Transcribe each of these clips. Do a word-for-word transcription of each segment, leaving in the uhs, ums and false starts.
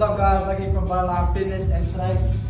What's up guys, Lucky from Bodyline Fitness, and today's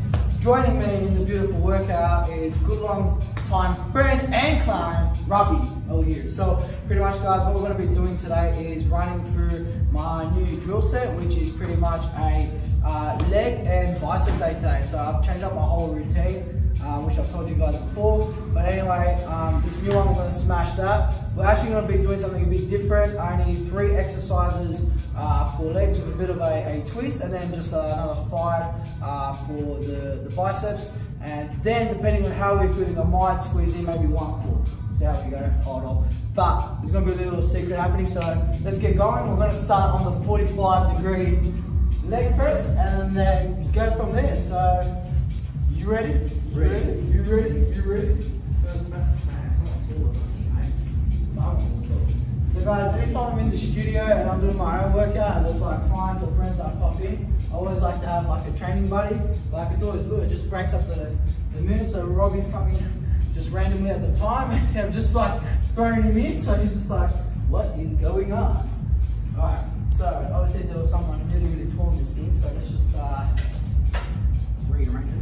joining me in the beautiful workout is good long time friend and client, Robbie, over here. So pretty much guys, what we're going to be doing today is running through my new drill set, which is pretty much a uh, leg and bicep day today. So I've changed up my whole routine. Um, which I've told you guys before, but anyway, um, this new one, we're going to smash that. We're actually going to be doing something a bit different, only three exercises uh, for legs with a bit of a, a twist, and then just uh, another five uh, for the, the biceps, and then depending on how we're feeling, I might squeeze in maybe one pull. See how we go, hold on. But there's going to be a little secret happening, so let's get going. We're going to start on the forty-five degree leg press, and then go from there. So. You ready? You ready? You ready? You ready? So guys, anytime I'm in the studio and I'm doing my own workout and there's like clients or friends that pop in, I always like to have like a training buddy. Like it's always good, it just breaks up the, the mood. So Robbie's coming just randomly at the time and I'm just like throwing him in, so he's just like, what is going on? Alright, so obviously there was someone really, really torn this thing, so let's just uh, rearrange it.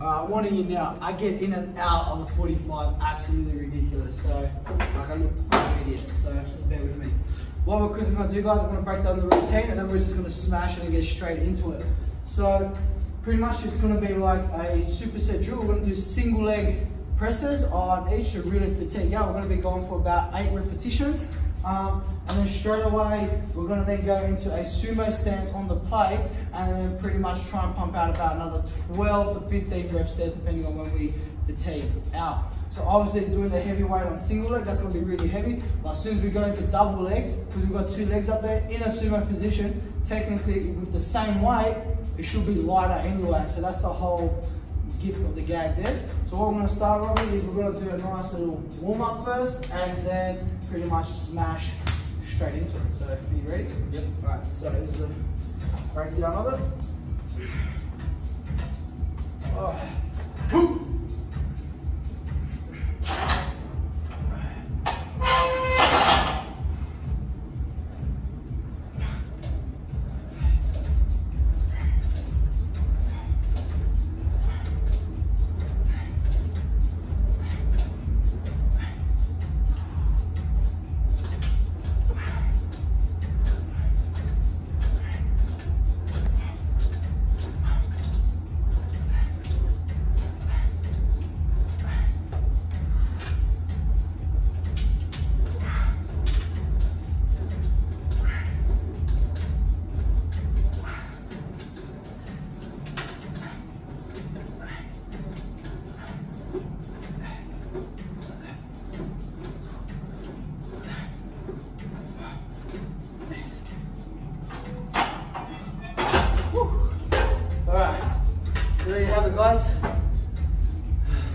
I'm warning you now, I get in and out on the forty-five, absolutely ridiculous. So, like I look like an idiot, so just bear with me. What we're quickly going to do guys, I'm going to break down the routine and then we're just going to smash it and get straight into it. So, pretty much it's going to be like a superset drill. We're going to do single leg presses on each to really fatigue out. We're going to be going for about eight repetitions. Um, and then straight away, we're going to then go into a sumo stance on the plate and then pretty much try and pump out about another twelve to fifteen reps there, depending on when we fatigue out. So obviously doing the heavy weight on single leg, that's going to be really heavy. But as soon as we go into double leg, because we've got two legs up there in a sumo position, technically with the same weight, it should be lighter anyway. So that's the whole gift of the gag there. So what we're going to start with is we're going to do a nice little warm up first and then pretty much smash straight into it. So, are you ready? Yep. Alright, so here's the breakdown of it. Oh. Woo. Guys,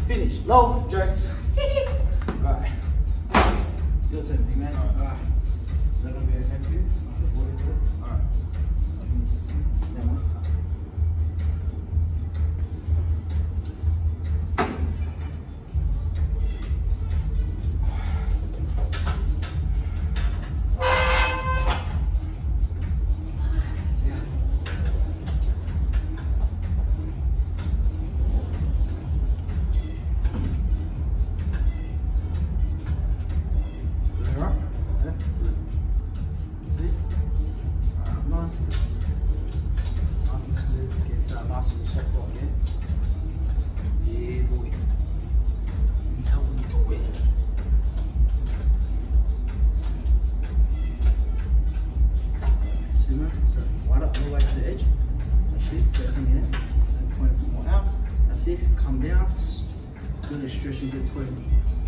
finish. No jerks. Alright. Your turn, big man. Alright. Alright. Is that going to be okay for you? Alright.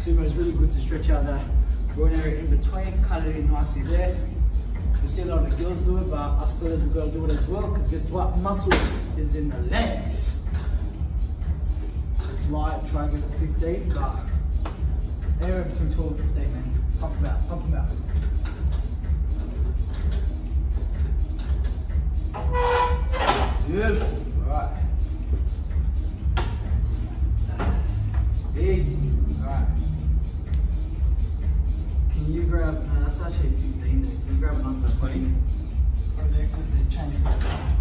Sumo is really good to stretch out that groin area in between, cut it in nicely there. You see a lot of the girls do it, but us fellas we've got to do it as well, because guess what? Muscle is in the legs. It's light, try and get to fifteen, but anywhere between twelve and fifteen, man. Pump them out, pump them out. I'll say fifteen. You grab another twenty from there because they change my time.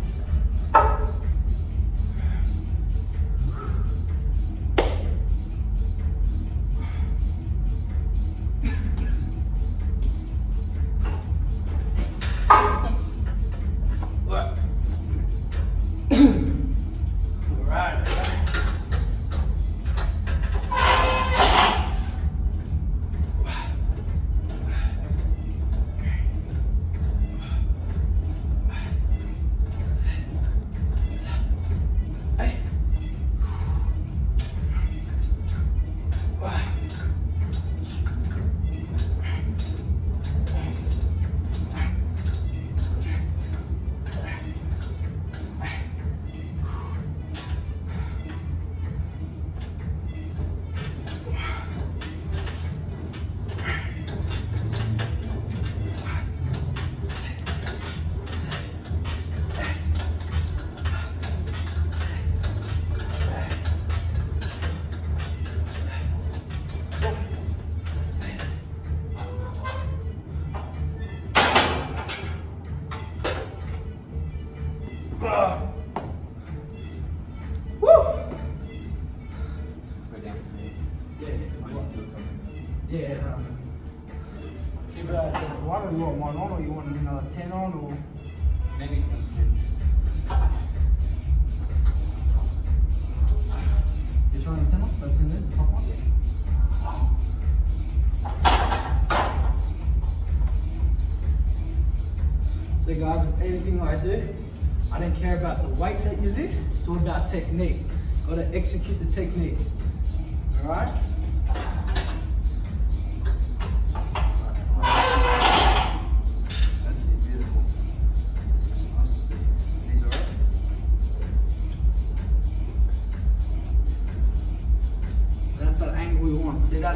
So guys, with anything I do, I don't care about the weight that you lift, it's all about technique. Gotta execute the technique. Alright?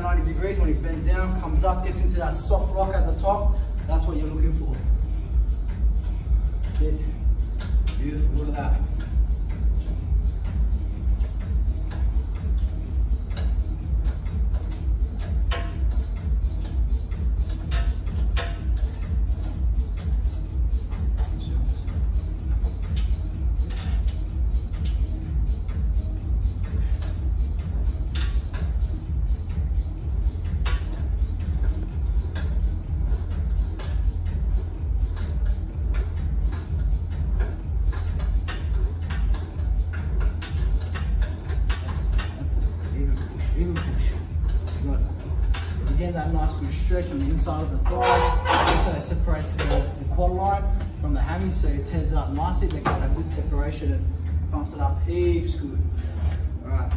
ninety degrees, when it bends down, comes up, gets into that soft rock at the top, that's what you're looking for. That's it. Beautiful, look at that. Stretch on the inside of the thighs, also separates the, the quad line from the hammy, so it tears it up nicely, that gets that good separation and pumps it up heaps good. Alright.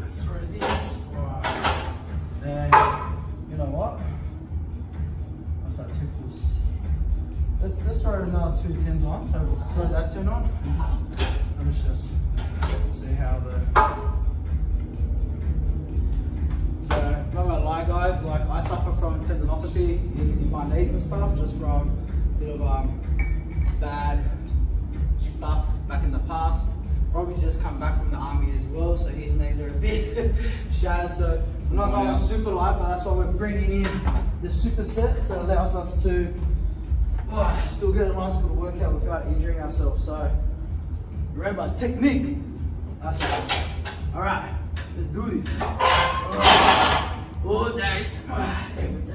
Let's throw this. Alright. And you know what? What's that two pulls? Let's let's throw another two tens on, so we'll throw that ten on. And let's just see how the guys, like I suffer from tendinopathy in, in my knees and stuff, just from sort of um, bad stuff back in the past. Robbie's just come back from the army as well, so his knees are a bit shattered. So we're not going wow. super light, but that's why we're bringing in the super set, so it allows us to oh, still get a nice good workout without injuring ourselves. So remember, technique. That's right. All right, let's do this. All right. All day, every day.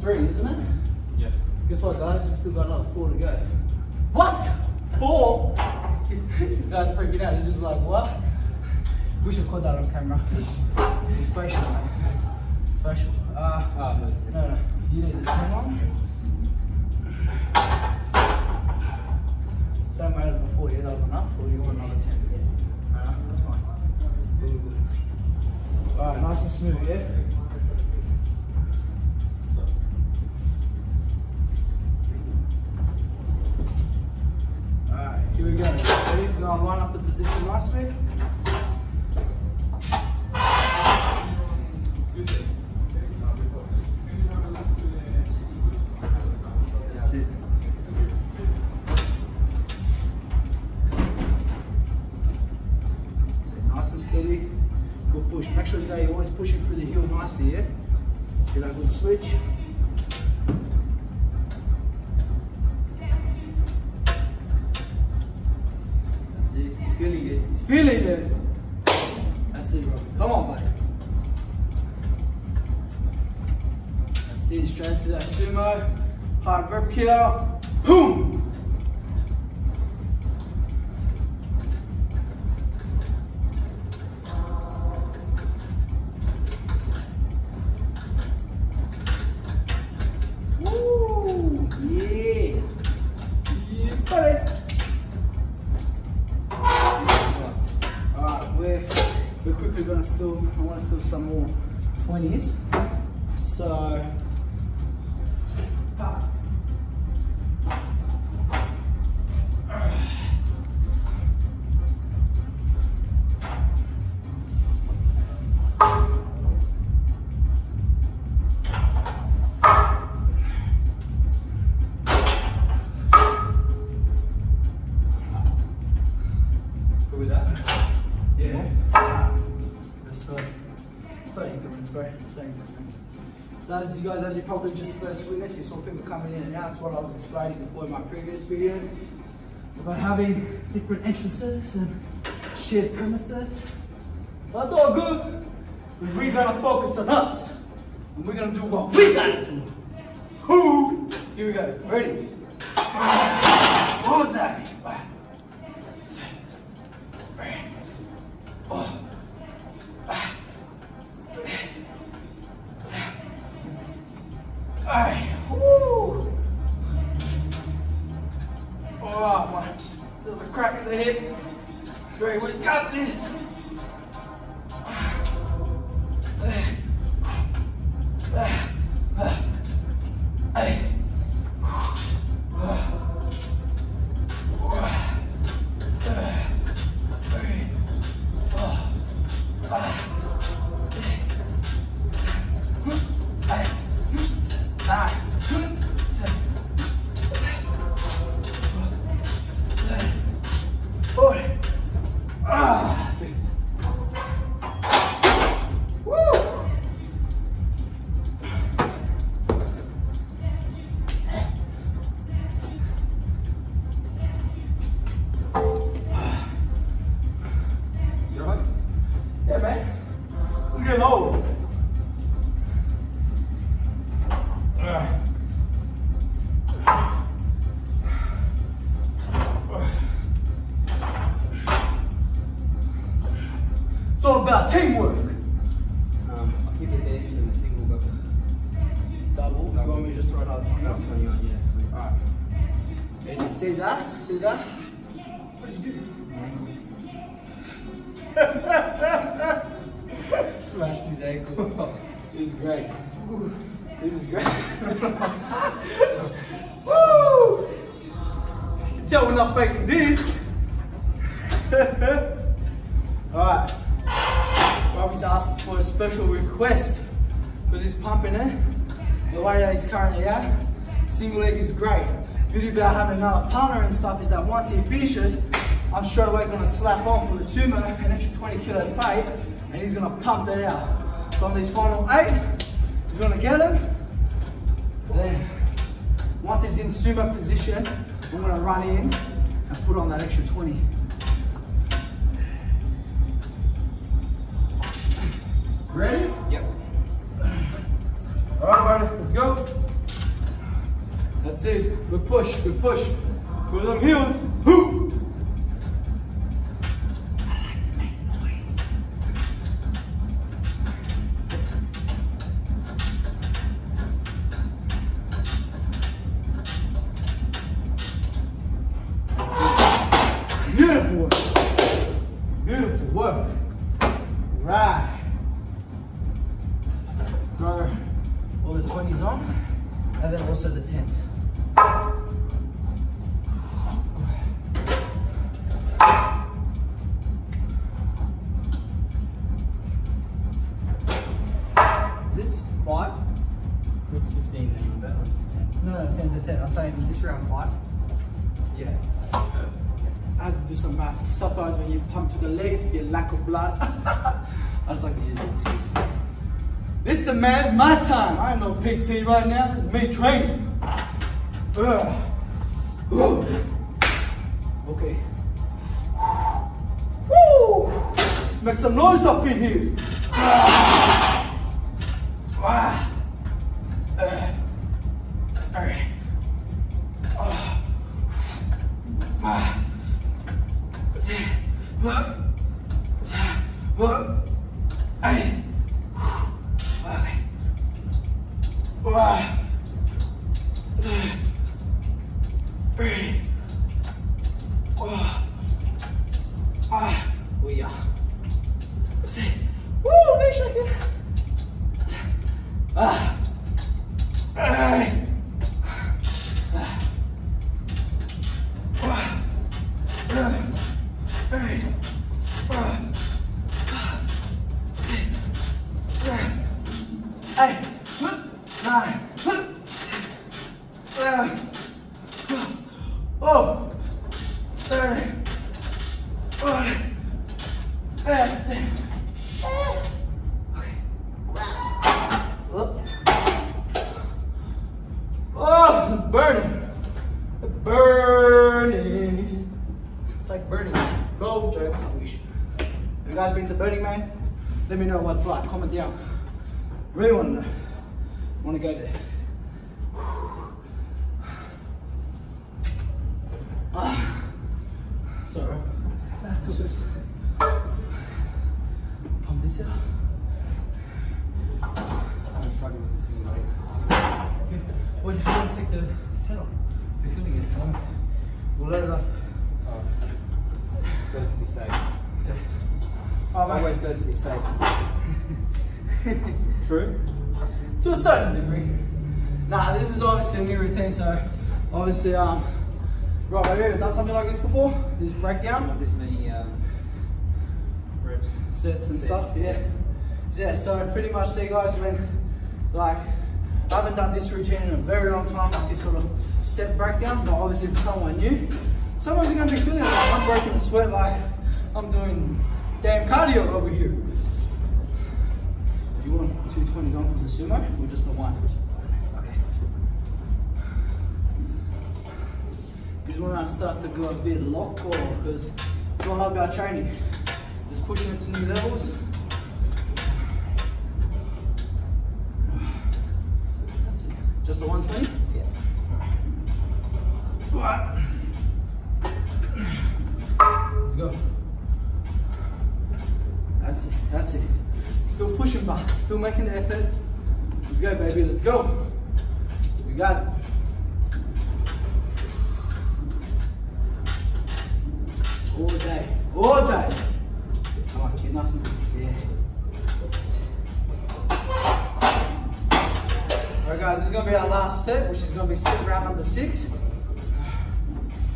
Three, isn't it? Yeah. Guess what, guys? We've still got another four to go. What? Four. This guy's freaking out. He's just like, what? We should call that on camera. It's special, man. It's special. Uh, oh, no, no, no. You need the same one? Same way as before, yeah, that was enough. Or you want another ten? Yeah. Alright, that's fine. Really good. Alright, nice and smooth, yeah? Here we go. Ready? We're gonna line up the position nicely. That's it. That's it. Nice and steady. Good push. Make sure that you're always pushing through the heel nicely, yeah? Get that good switch. Feeling it. He's feeling it. That's it, bro. Come on, buddy. That's it. Straight into that sumo. Hard rep kill. Boom. Woo. Yeah. Yeah, buddy. We're quickly gonna still, I wanna still some more twenties. So, ah. So as you guys, as you probably just first witnessed, you saw people coming in and out. That's what I was explaining before in my previous videos about having different entrances and shared premises. That's all good, but we're gonna focus on us and we're gonna do what we gotta do. Who? Here we go. Ready? All day. Great, we got this. It's all about teamwork. Um, I'll keep it there in the single double. Double? You want me to just throw it out twenty? Out twenty on, yeah, sweet. Alright. Did you see that? See that? What did you do? Smashed his ankle. This is great. Ooh, this is great. Woo! You can tell we're not faking this. Alright, Robbie's asking for a special request because he's pumping it. The way that he's currently at, single leg is great. Beauty about having another partner and stuff is that once he finishes, I'm straight away going to slap on for the sumo, an extra twenty kilo plate, and he's going to pump that out. So on these final eight, he's going to get him. Then, once he's in sumo position, I'm going to run in and put on that extra twenty. Ready? Yep. All right, buddy, let's go. That's it. Good push, good push. Go to them heels. Hoop. I like to make noise. Beautiful. Beautiful work. Right. Throw all the twenties on, and then also the tens. ten. I'm saying, is this round five? Yeah. I had to do some maths. Sometimes when you pump to the legs, you get lack of blood. I just like to use it. This is a man's my time. I am no P T right now. This is me training. Ugh. Ooh. Okay. Woo! Let's make some noise up in here. Ah. Ah. Uh. All right. Ah. Ay. Okay. Wow. Let me know what it's like. Comment down. Really want to know. Want to go there. Ah. Sorry. That's all. Just... Pump this out. I'm struggling with this thing, right? Well, if you want to take the ten off, if you're feeling it, um, we'll load it up. Oh. It's better to be safe. Yeah. I'm always going to be safe. True? To a certain degree. Nah, this is obviously a new routine, so obviously, um, right, have you ever done something like this before? This breakdown? Not this many um, reps. Sets and Sets. stuff, yeah. Yeah, so pretty much, see guys, when, like, I haven't done this routine in a very long time, like this sort of set breakdown, but obviously for someone new, someone's going to be feeling like I'm breaking the sweat, like I'm doing damn cardio over here. Do you want two twenties on for the sumo or just the one? Okay. Because when I start to go a bit loco, because it's all about training. Just pushing it to new levels. That's it. Just the one twenty? Yeah. All right. Let's go. That's it, that's it. Still pushing back, still making the effort. Let's go, baby, let's go. We got it. All day, all day. Come on, get nice and yeah. All right, guys, this is gonna be our last step, which is gonna be sit round number six.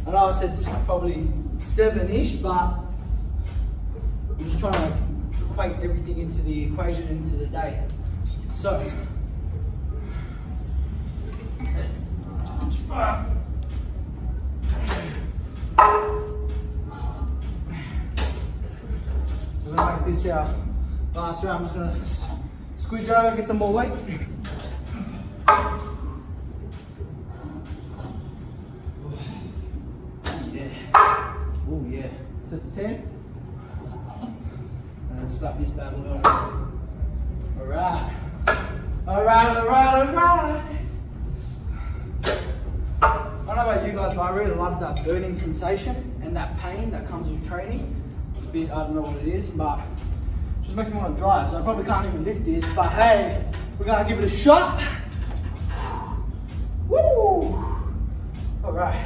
I know I said probably seven-ish, but we're just trying to equate everything into the equation into the day. So, let's, uh, we're gonna make this our last round. I'm just gonna squeeze over, get some more weight. Yeah. Oh yeah. Is that the ten? Stop this battle. All right. All right, all right, all right. I know about you guys, but I really love that burning sensation and that pain that comes with training. It's a bit, I don't know what it is, but it just makes me want to drive. So I probably can't even lift this, but hey, we're going to give it a shot. Woo! All right.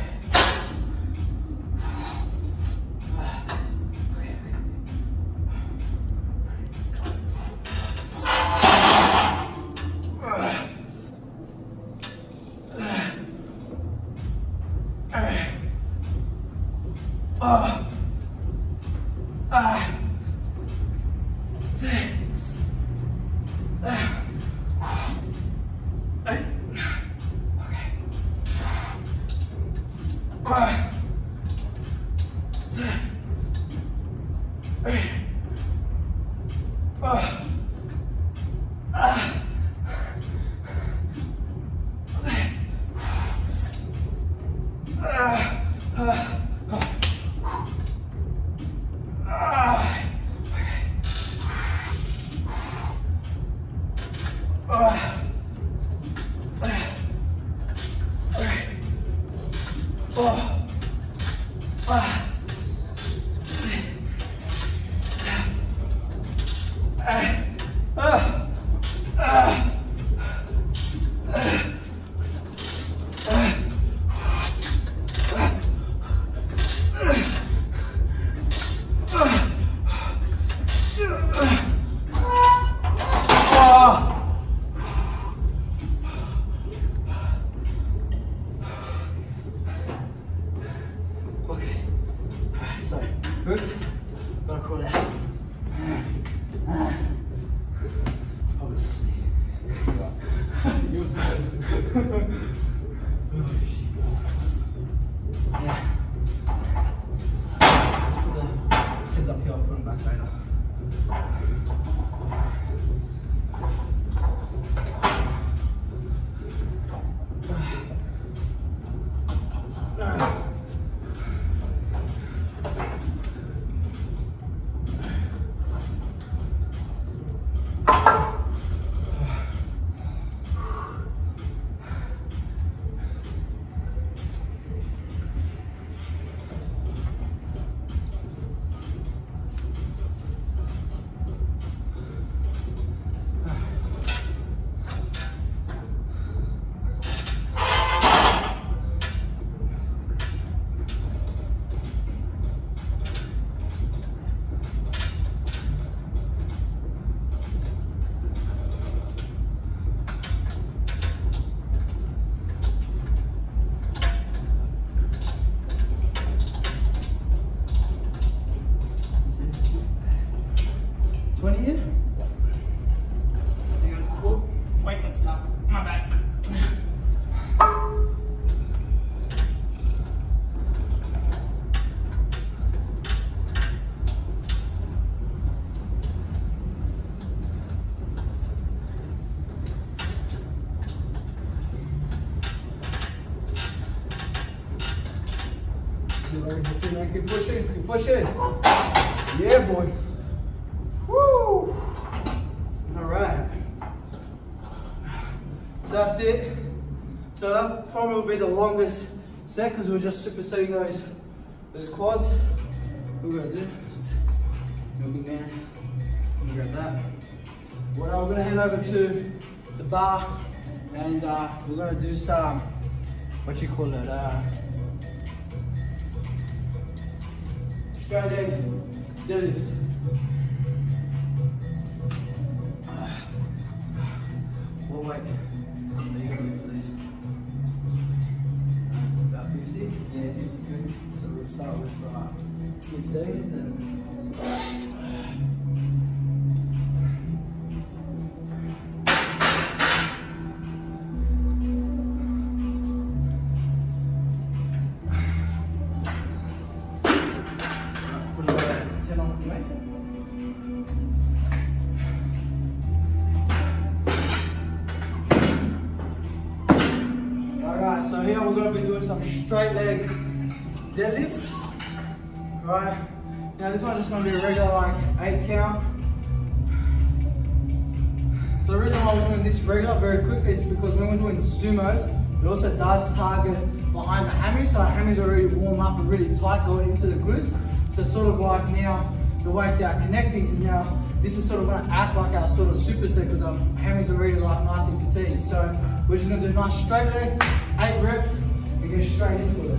Keep pushing, keep pushing. Yeah, boy. Woo! Alright. So that's it. So that probably will be the longest set because we're just supersetting those those quads. What we're gonna do? We'll be down. I'm gonna grab that. Well, I'm gonna head over to the bar and uh, we're gonna do some, what you call it? Uh, Straight leg deadlifts. We'll wait. There you go for this. About fifty. Yeah, fifty good. So we'll start with uh, fifteen and straight leg deadlifts. Right now, this one's just going to be a regular like eight count. So the reason why we're doing this regular very quickly is because when we're doing sumos, It also does target behind the hammy, so our hammy's already warm up and really tight going into the glutes. So sort of like now, the way I see our connecting is now, this is sort of going to act like our sort of superset because our hammies are already like nice and fatigued. So we're just going to do a nice straight leg, eight reps, and go straight into it.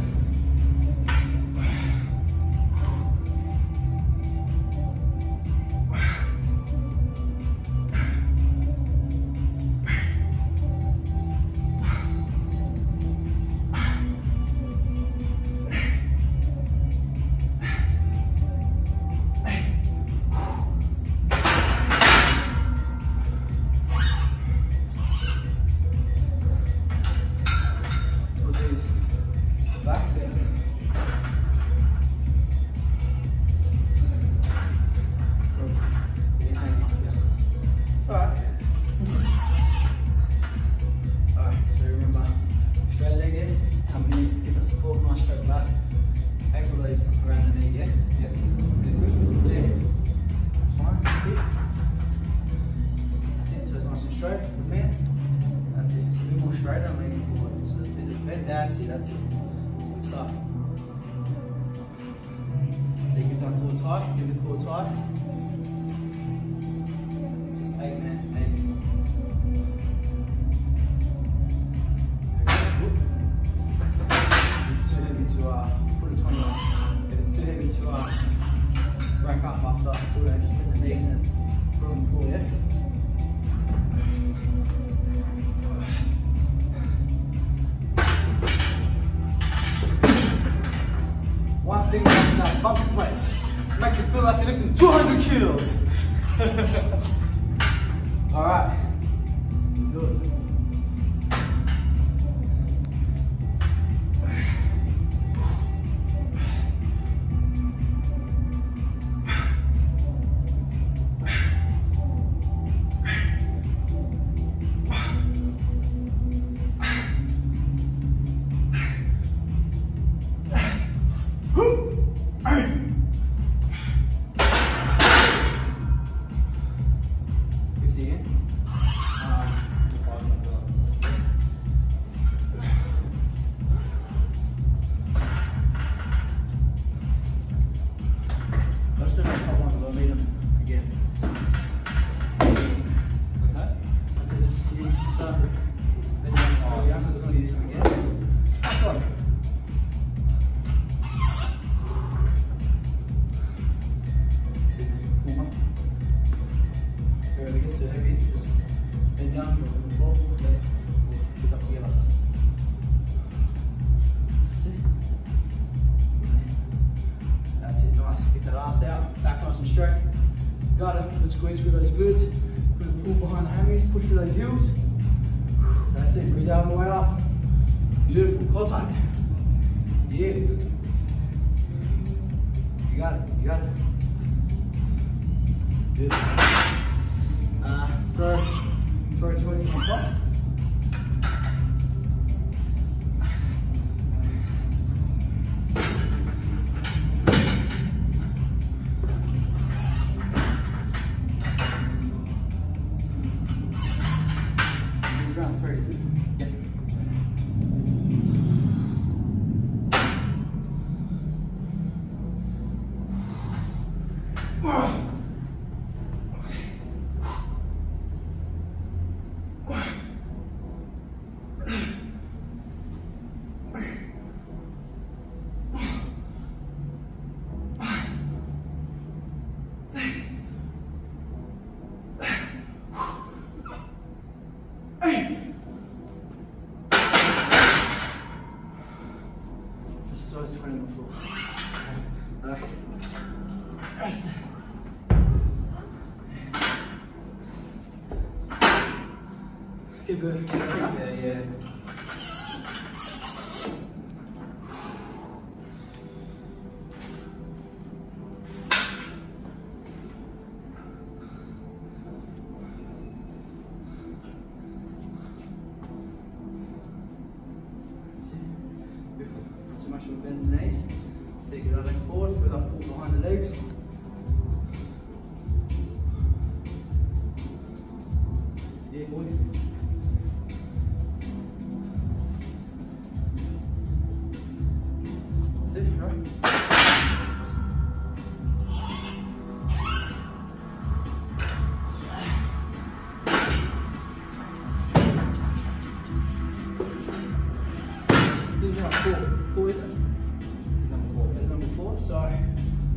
four. Four is it? This is number four. That's number four, so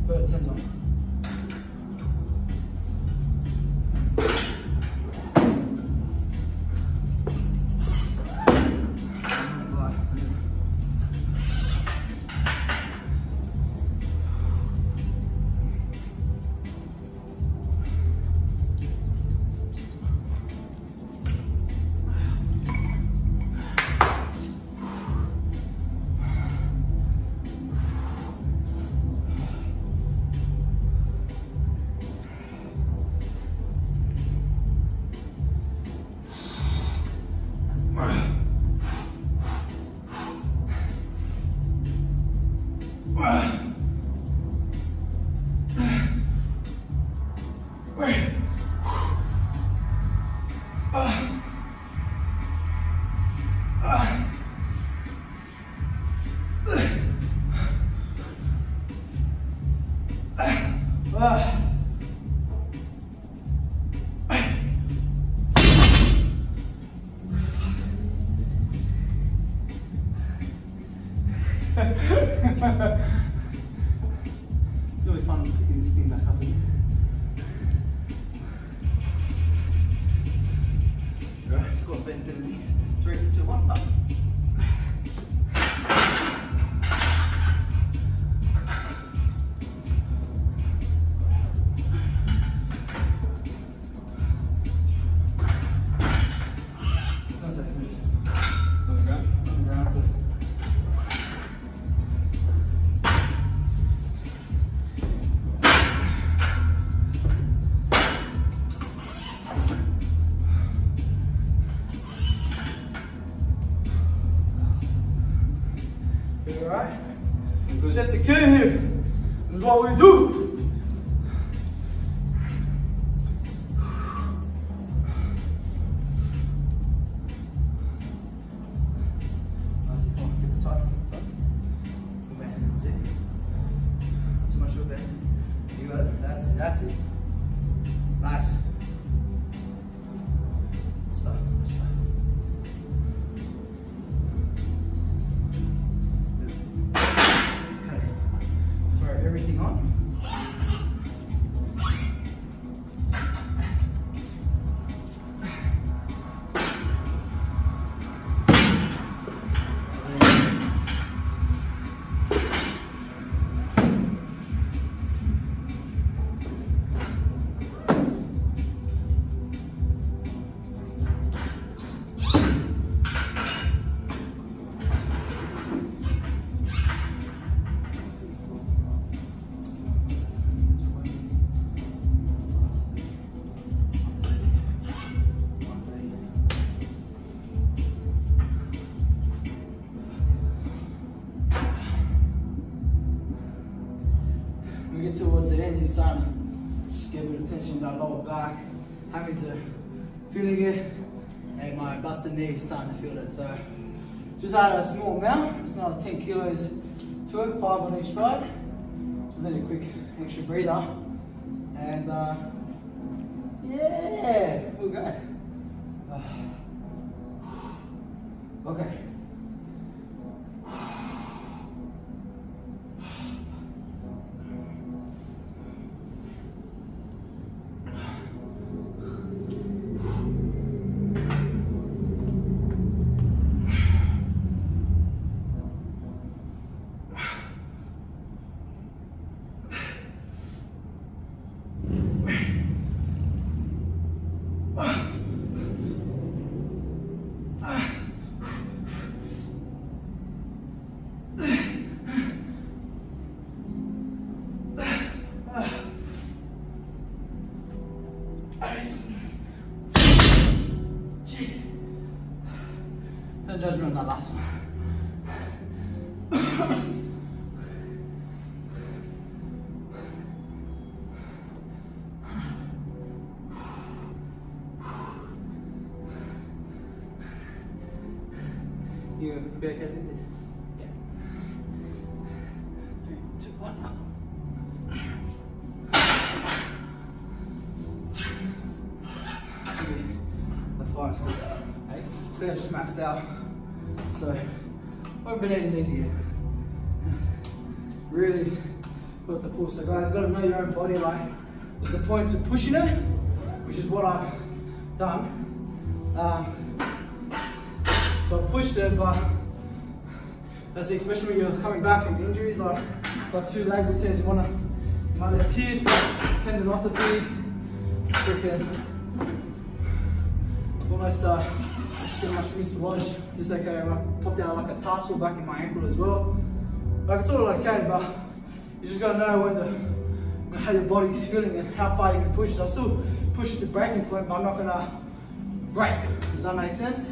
put it tens on. It's really fun picking this thing back up again. Right, it's got a bit of me. Three, two, one, up. Alright? Because that's a killing here. This is what we do. Towards the end, you start just get a bit of tension in that lower back. Happy to feeling it, and my busted knee is starting to feel it. So just add a small amount. It's not ten kilos to it, five on each side. Just need a quick extra breather, and uh, yeah, we'll go. Uh, okay. No judgment on that last one. You gonna be okay with this? Yeah. Three, two, one, up. The fire's good. They're just maxed out. So Overdoing these again. Really got the pull. So guys, you've got to know your own body like. What's the point of pushing it? Which is what I've done. Um, so I've pushed it, but that's it, especially when you're coming back from injuries, like like two labral tears, you want to, you might have tear, tendinopathy, freaking, almost uh, pretty much missed the lodge, just okay, I popped out like a tarsal back in my ankle as well. Like it's all okay, but you just got to know when the, how your body's feeling and how far you can push it. I still push it to breaking point, but I'm not gonna break. Does that make sense?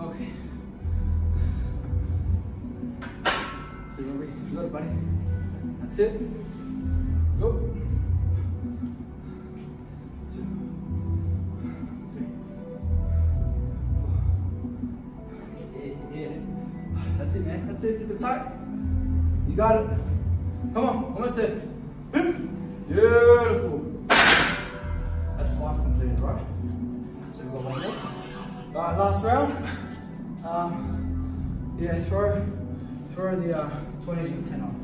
Okay. See, Robbie, look, buddy. That's it. Go. That's it, man. That's it. Keep it tight. You got it. Come on. Almost there. Beautiful. That's five completed, right? So we've got one more. All right, last round. Um, yeah, throw, throw the uh, twenties and ten on.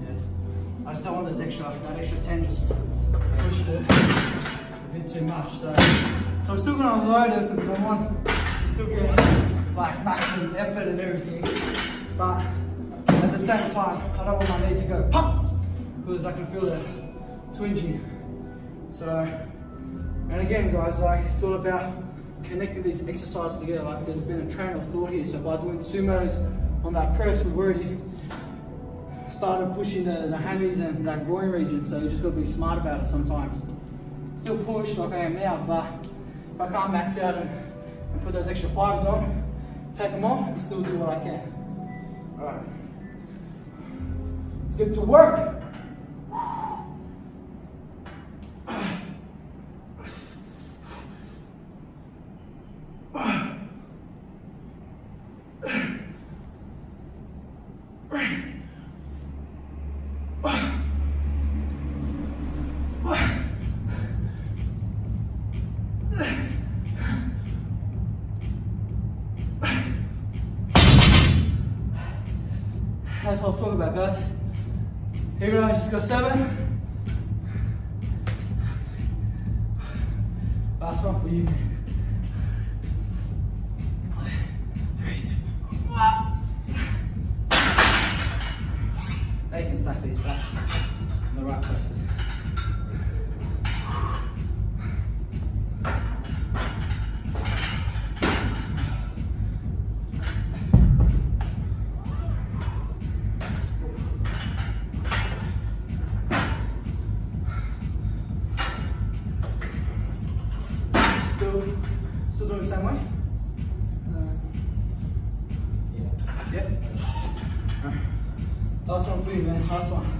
Yeah. I just don't want those extra. That extra ten just pushed it a bit too much. So, so I'm still gonna unload it because I want to still get like maximum effort and everything. But at the same time, I don't want my knee to go pop because I can feel it twinging. So, and again guys, like it's all about connecting these exercises together. Like there's been a train of thought here. So by doing sumos on that press, we've already started pushing the, the hammies and that groin region. So you just got to be smart about it sometimes. Still push like I am now, but if I can't max out and, and put those extra fives on, take them off and still do what I can. All right, let's get to work. That's what I'm talking about, guys. Here we go, I just got seven. Last one for you. Three, two, one. They can stack these back in the right places. Still doing the same way? Uh, yeah. Yep. All right. Last one for you, man. Last one.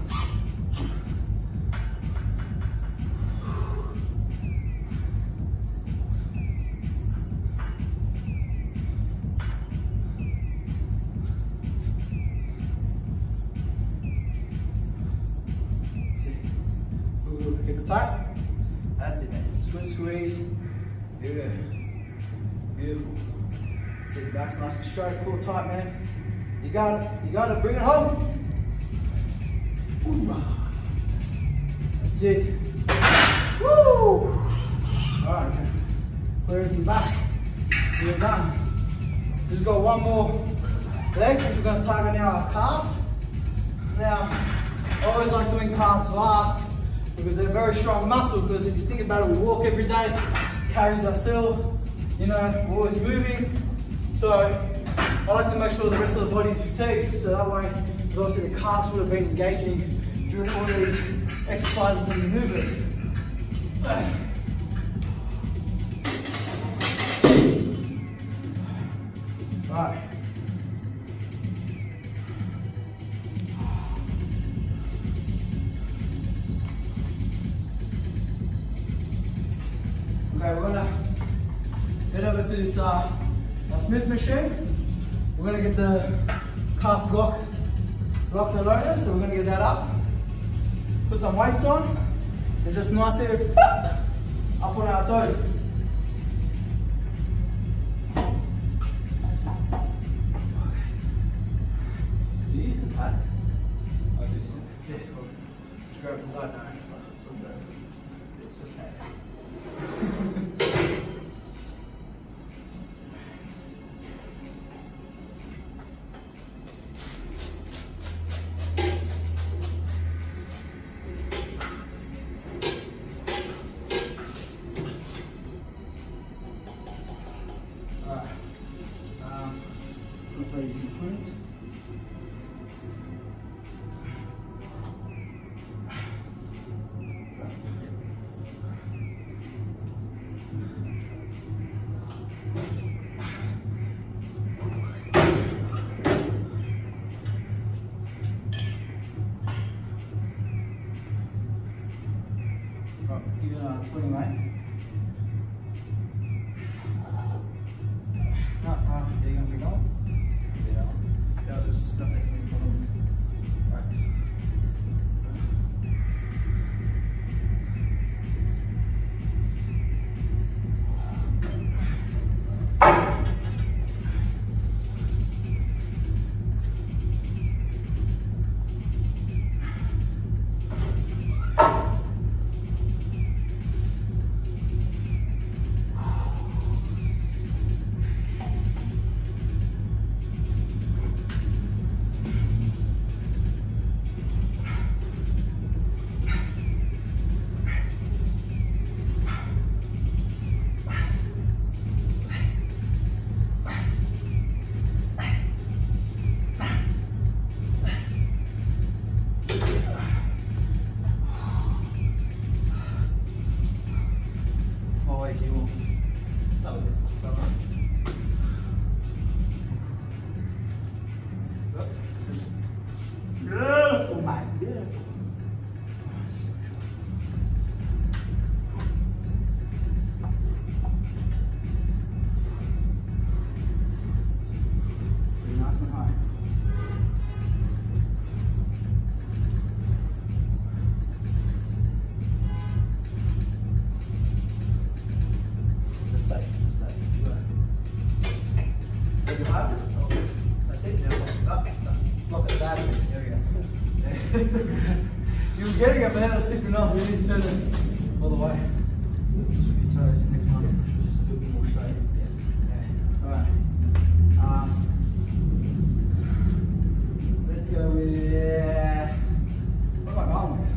Good. Keep it tight. That's it, man. Squeeze, squeeze. Here we go. Beautiful. Take your back nice and straight, pull tight, man. You got it, you got it, bring it home. Ooh. That's it. Woo! Alright, man. Clear everything back. We're done. Just got one more leg, because we're going to target now our calves. Now, I always like doing calves last, because they're very strong muscles, because if you think about it, we walk every day, carries ourselves. You know, we're always moving, so I like to make sure the rest of the body is fatigued, so that way, obviously the calves would have been engaging during all these exercises and maneuvers. Right. Okay, we're gonna head over to this uh, Smith machine. We're going to get the calf block, block the loader, so we're going to get that up. Put some weights on, and just nicely up on our toes. three sequence. Give it a twenty, mate. Not half a day on the go. Yeah. Yeah, there's nothing in the problem. Right. You're getting a banana stick enough, you need to turn it all the way. Just with your toes, next one, just a little bit more straight. Yeah. Alright. Um, let's go with. What am I going with?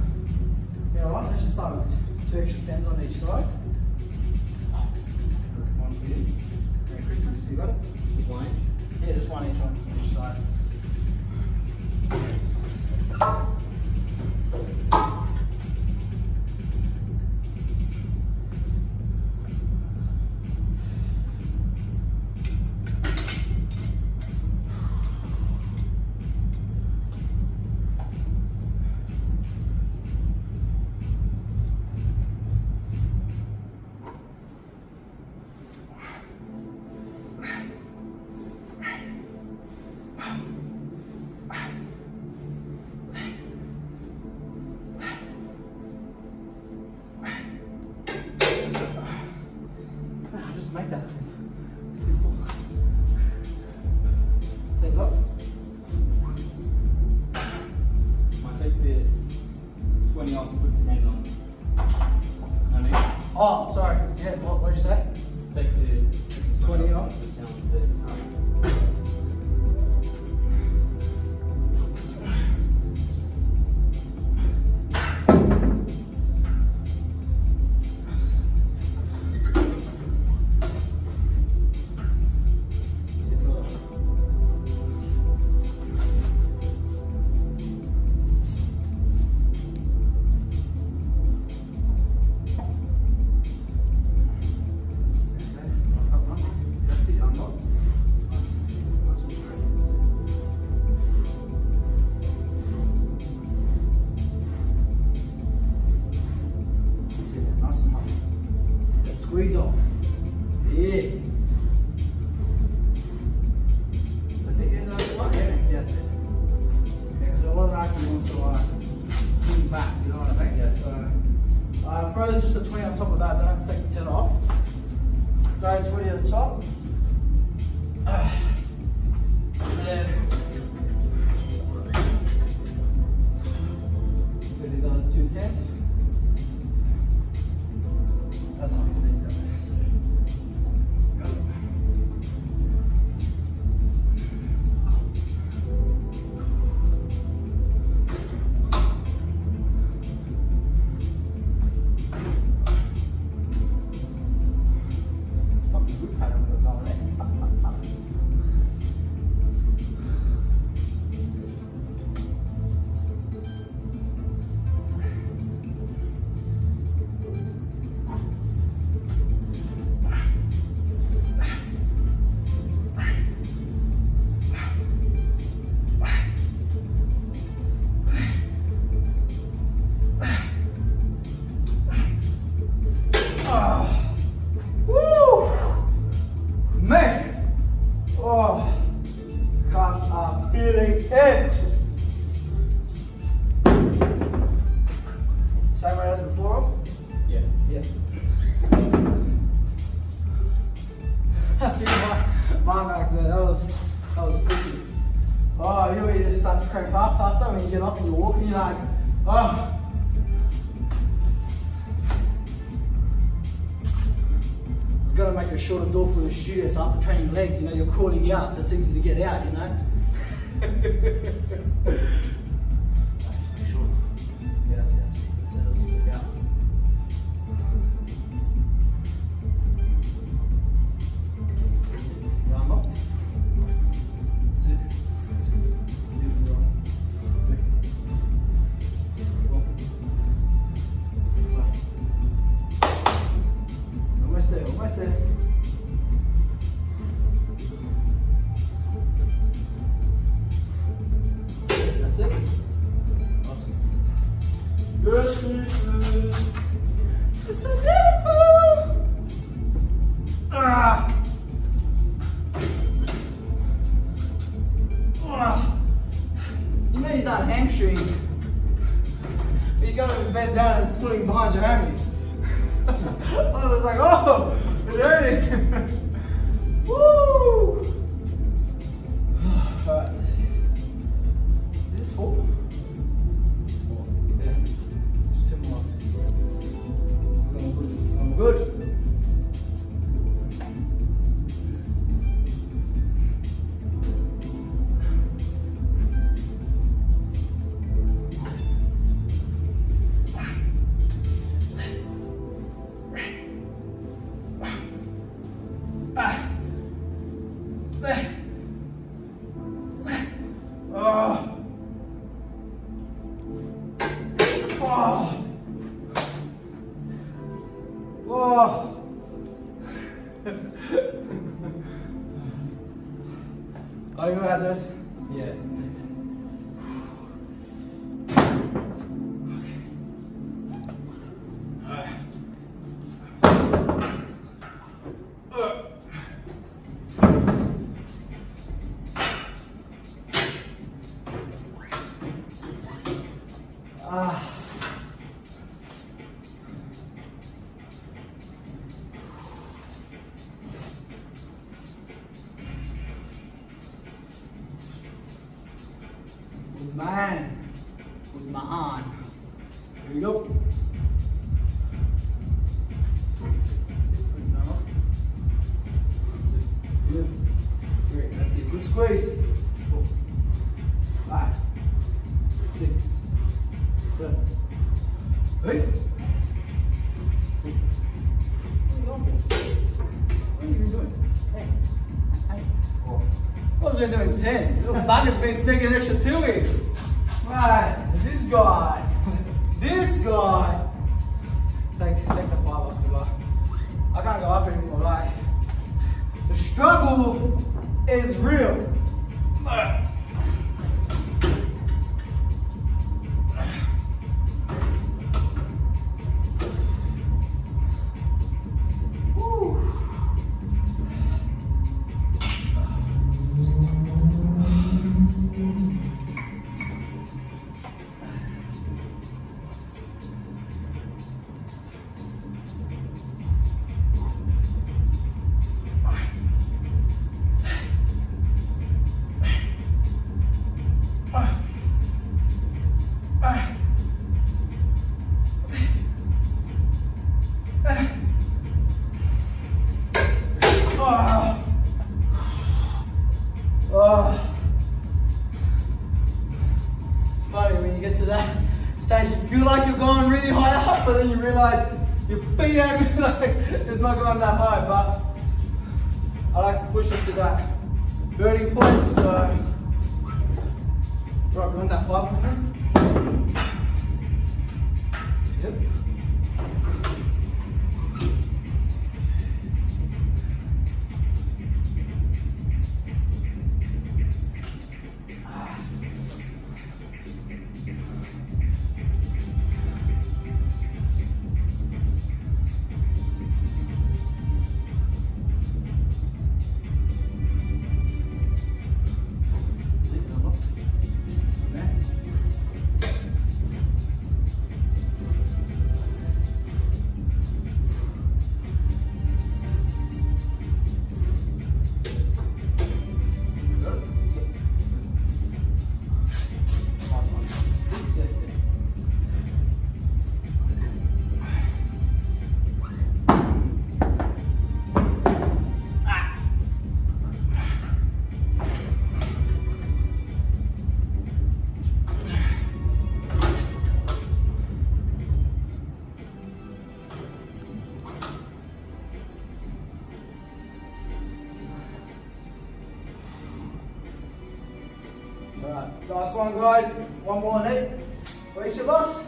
You know what? Let's just start with two extra tens on each side. One for you. Merry Christmas, you got it? Just one inch? Yeah, just one inch on each side. Like that. Take up. Might take the twenty off and put the ten on. No need. Oh, sorry. Yeah, what did you say? Take the twenty off. Oh, calves are feeling it. Simon has the floor? Yeah. Yeah. My max, man, that was, that was pushy. Oh, you know when you start to crank up after, when you get up and you walk and you're like, oh. It's gonna make a shorter door for the studio, so after training legs, you know, you're crawling out, so it's easy to get out, you know? Yeah, that's it. ten. Little bugger's been sneaking an extra two in. Right, this guy. This guy. Take, take the five off the bar. I can't go up anymore, right? The struggle is real. Alright, last one guys, one more knee for each of us.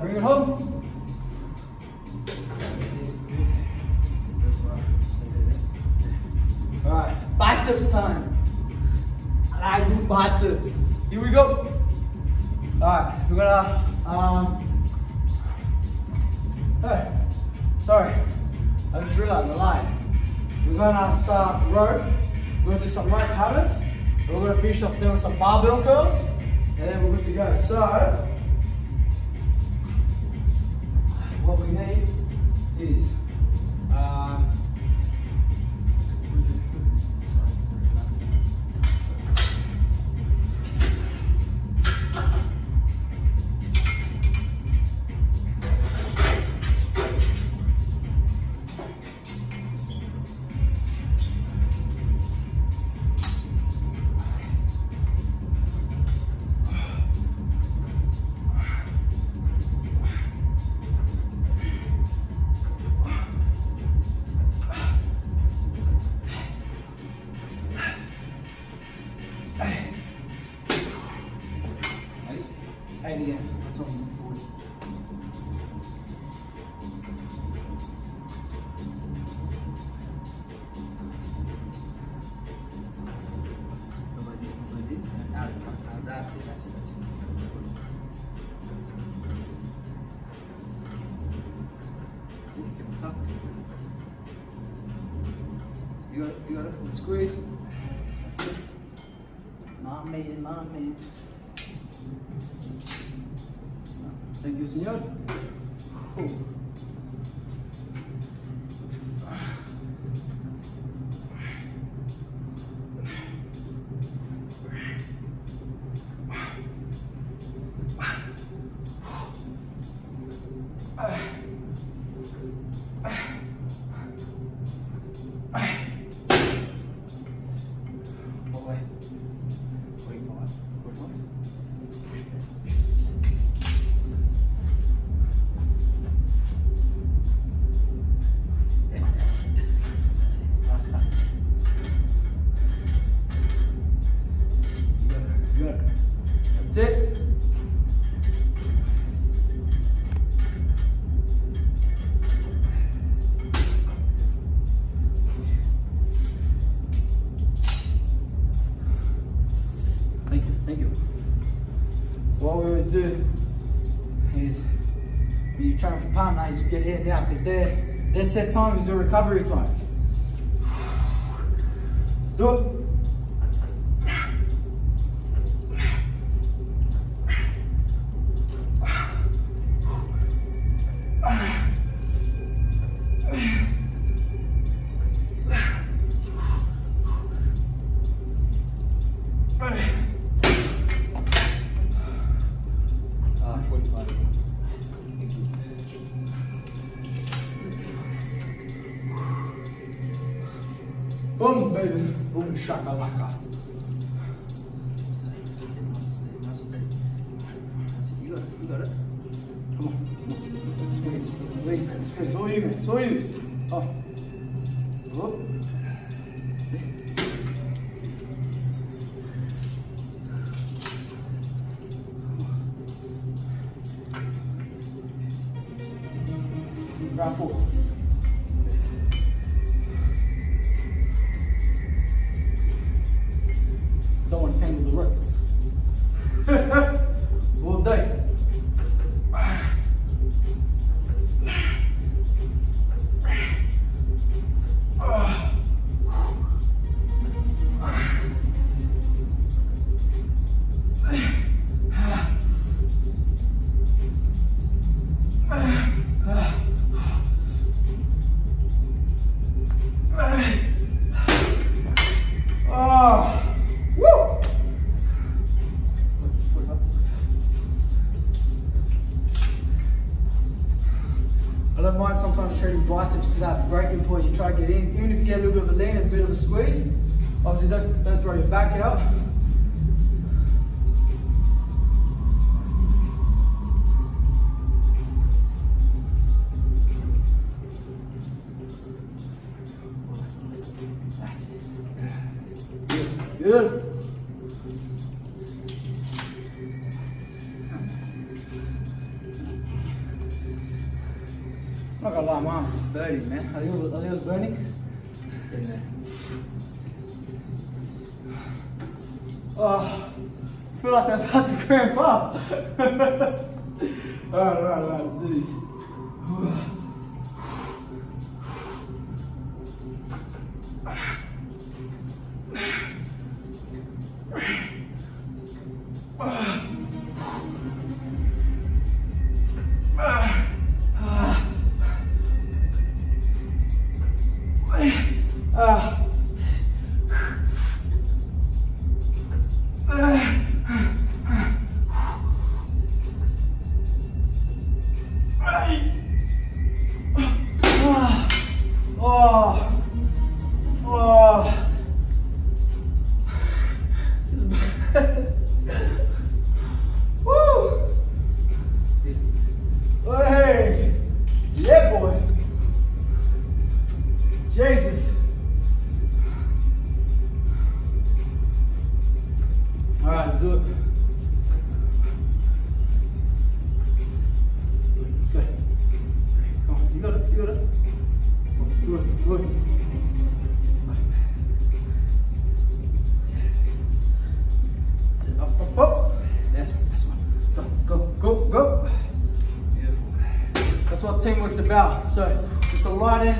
Bring it home. All right, biceps time. I do biceps. Here we go. All right, we're gonna. Um, hey, sorry, I just realized I lied. We're gonna start row. We're gonna do some right patterns. We're gonna finish off there with some barbell curls, and then we're good to go. So. What we need is uh, You got it, you got it, squeeze. That's it. My man, my man. Thank you, senor. Ooh. Do is when you're trying for pound now, you just get in and out because their their set time is your recovery time. Let's do it. Boom, baby. Boom, shakalaka. You got it. You got it. Come on. Wait, wait. So you, so you. Oh. Oh. Round four. Don't want to tangle the ropes. All day. Biceps to that breaking point, you try to get in, even if you get a little bit of a lean and a bit of a squeeze, obviously don't, don't throw your back out. Good. Good. I'm not gonna lie, mine was burning, man. I think it was, I think it was burning. In there. Oh, I feel like I'm about to cramp up. Alright, alright, alright, let's do this. Teamwork's about. So just a light in,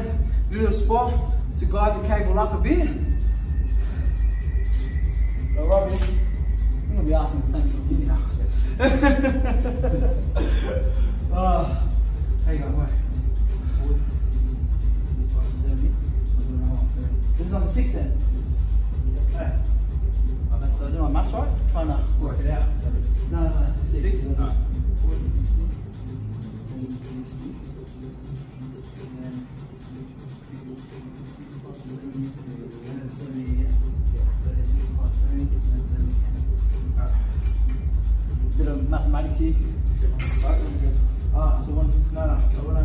little spot to guide the cable up a bit. So Robbie, I'm gonna be asking the same from you now. uh, there you go, wait. This is on the sixth then. Okay. Oh, that's, I did my maths right? I'm trying to work it out. No, no, no. Six. Six? No. Mathematics here. Ah, so when no, no, so when I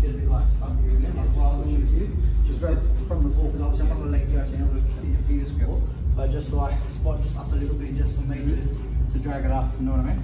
get a bit like stuck here again, like while I was with you, just right from the ball, because obviously I'm not gonna let you go, so I'm not gonna keep your fingers score, but just like spot just up a little bit just for me to, to drag it up, you know what I mean?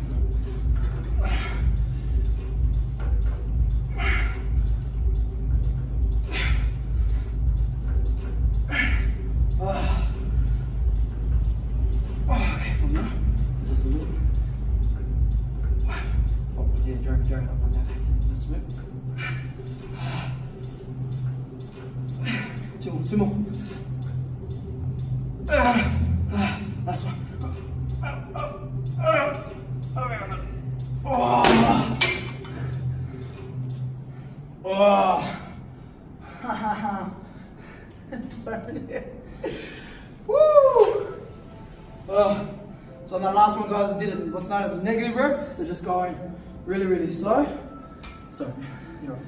So on that last one, guys, I did what's known as a negative rep. So just going really, really slow. So, you know,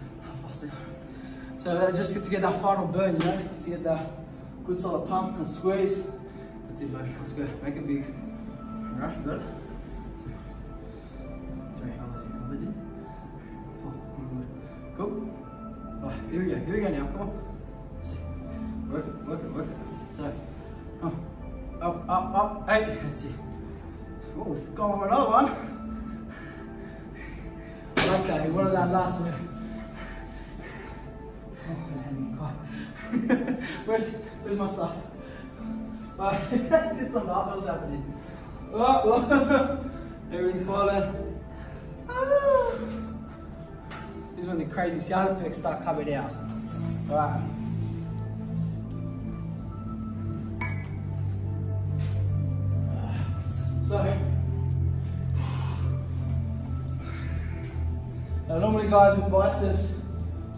faster. So that's just to get that final burn, you know, to get that good solid pump and squeeze. That's it, buddy. Let's go. Make it big. All right, you got it. Three, almost in, almost in. Four, good. Cool. Right, here we go. Here we go now. Come on. Six. Work it, work it, work it. So, oh, up, up, up. Eight. That's it. Oh, we've gone with another one. I like that, we wanted that last minute. Where's, where's my stuff? Alright, let's get some barbells happening. Oh, oh. Everything's falling. Ah. This is when the crazy sound effects start coming out. Alright. So, now normally guys with biceps,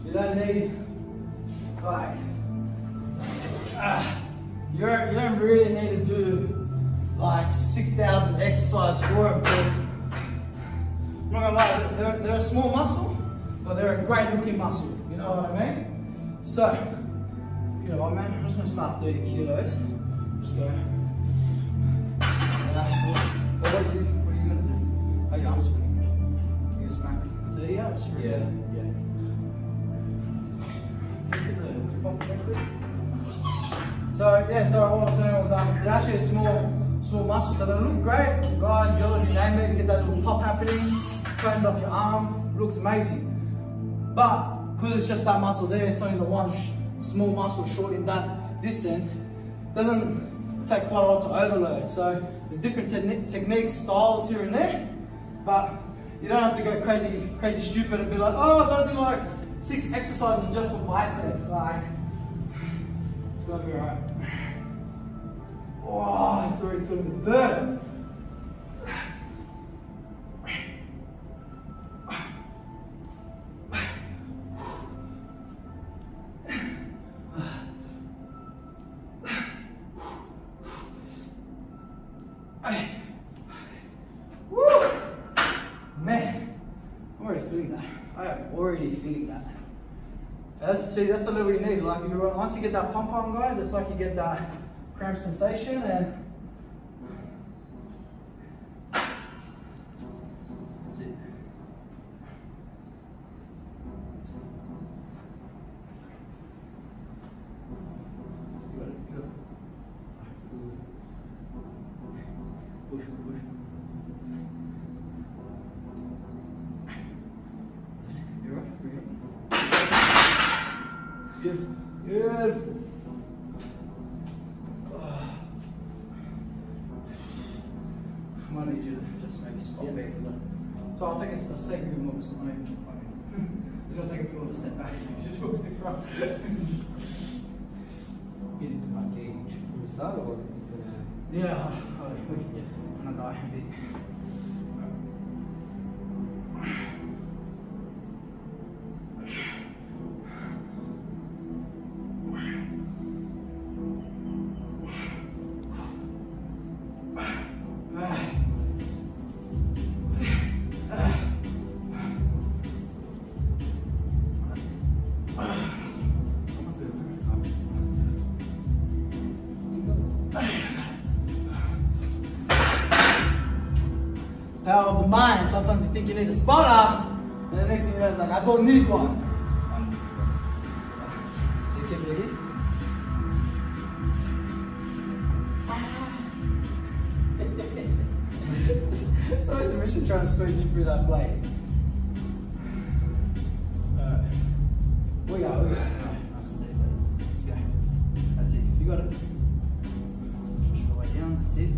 you don't need like, uh, you, don't, you don't really need to do like six thousand exercises for it, because I'm not gonna lie, they're, they're a small muscle, but they're a great looking muscle, you know what I mean? So, you know what man, I'm just gonna start thirty kilos, just go. What are you, what are you gonna do? Oh yeah, I'm just gonna go. You smack thirty out, just really. Yeah, yeah. So yeah, so all I'm saying was um, they're actually a small, small muscle, so they look great. Guys, girls, you name it, you get that little pop happening, turns up your arm, looks amazing. But because it's just that muscle there, it's only the one sh small muscle short in that distance, doesn't take quite a lot to overload. So there's different te techniques, styles here and there, but you don't have to go crazy, crazy stupid and be like, oh, I've got to do like six exercises just for biceps. Like, it's gonna be alright. Oh, it's already feeling the burn. See, that's a little bit you need. Like, you run, once you get that pump on, guys, it's like you get that cramp sensation, and that's it. You got it, you got it. Push, push. You're right, you're right. Beautiful. Beautiful. Oh. I might need you to just maybe spot me. So I'll take a step, take a bit more of a step. I'm gonna take a bit more of a step back so you can just walk to the front. Just get into my gauge. Can we start or is it a... Yeah, I'll, I'll, I'll, yeah. I'm gonna die a bit. Power of the mind. Sometimes you think you need a spotter, and the next thing you know is like, I don't need one. So keep it again. It's always a mission trying to squeeze you through that plate. Alright. We go, we go. Alright, let's go. That's it. You got it. Push your way down, that's it.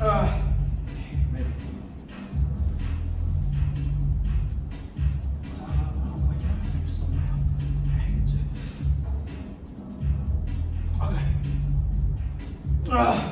Uh, maybe. Okay. Uh.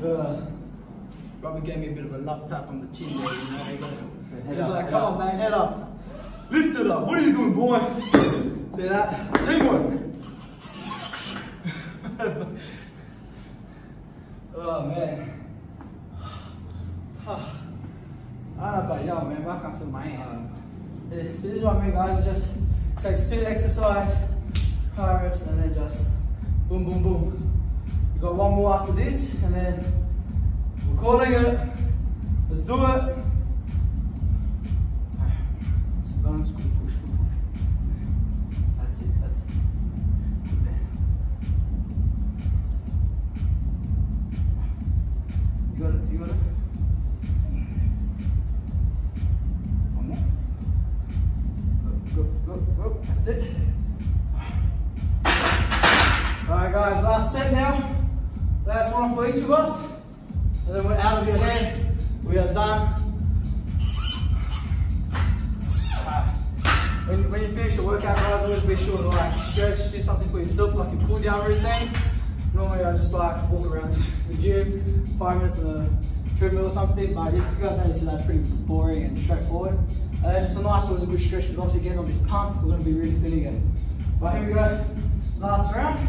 Uh, Robert gave me a bit of a love tap on the chin there, you know. He was like, come on, man, head up. Lift it up. What are you doing, boy? See that? Teamwork. Oh, man. I don't know about y'all, man, but I can't feel my hands. Yeah, so this is what I mean, guys. Just take suit exercise, high reps, and then just boom, boom, boom. We've got one more after this, and then we're calling it. Let's do it. That's it, that's it. You got it, you got it? One more. Go, go, go, go. That's it. Alright guys, last set now. Last one for each of us, and then we're out of your head. We are done. Uh, when, when you finish your workout, guys, always be sure to like stretch, do something for yourself, like a cool down routine. Normally, I just like walk around the gym, five minutes on a treadmill or something. But you guys notice that's pretty boring and straightforward. And uh, it's a nice, always a good stretch because obviously getting on this pump, we're going to be really fit again. But here we go, last round.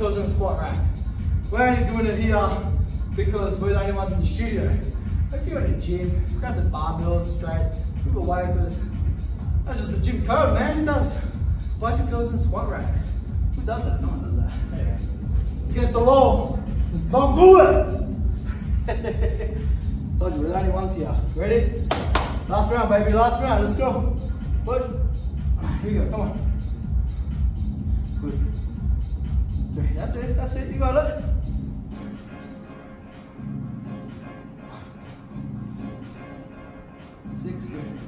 Curls on the squat rack. We're only doing it here because we're the only ones in the studio. If you're in a gym, grab the barbells straight, move away because that's just the gym code, man. Who does bicep curls and squat rack? Who does that? No one does that. Anyway. against the law. Don't do it. Told you, we're only once here. Ready? Last round, baby. Last round. Let's go. Push. Here you go. Come on. Good. Three. That's it. That's it. You got it. Six. Good.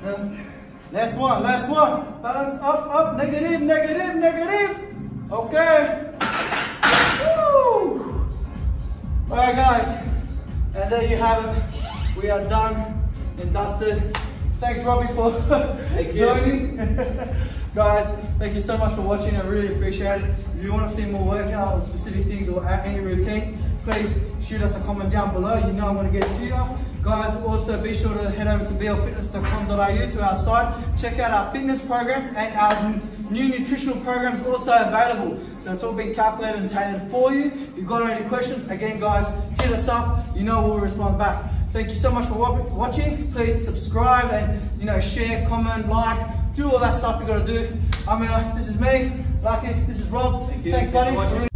Seven. Last one. Last one. Balance up, up. Negative, negative, negative. Okay. Woo. All right, guys. And there you have it. We are done and dusted. Thanks, Robbie, for thank joining. Guys, thank you so much for watching. I really appreciate it. If you want to see more workouts or specific things or any routines, please shoot us a comment down below. You know I'm going to get to you. Guys, also be sure to head over to b l fitness dot com dot a u to our site. Check out our fitness programs and our new nutritional programs also available. So it's all been calculated and tailored for you. If you've got any questions, again, guys, hit us up. You know we'll respond back. Thank you so much for watching. Please subscribe and you know share, comment, like, do all that stuff you gotta do. I'm out. This is me, Lucky. This is Rob. Thank Thanks, buddy.